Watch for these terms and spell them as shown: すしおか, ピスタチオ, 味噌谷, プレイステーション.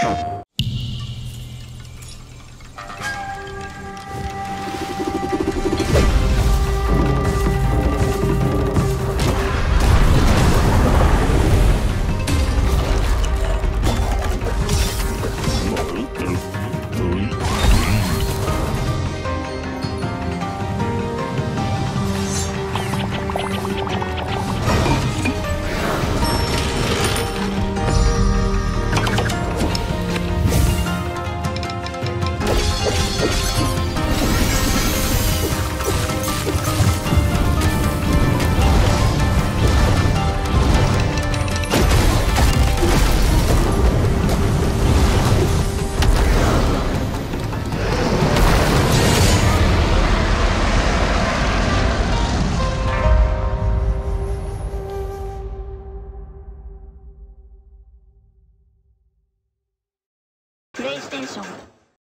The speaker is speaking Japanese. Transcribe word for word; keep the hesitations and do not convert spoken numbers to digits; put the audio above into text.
プレイステーション。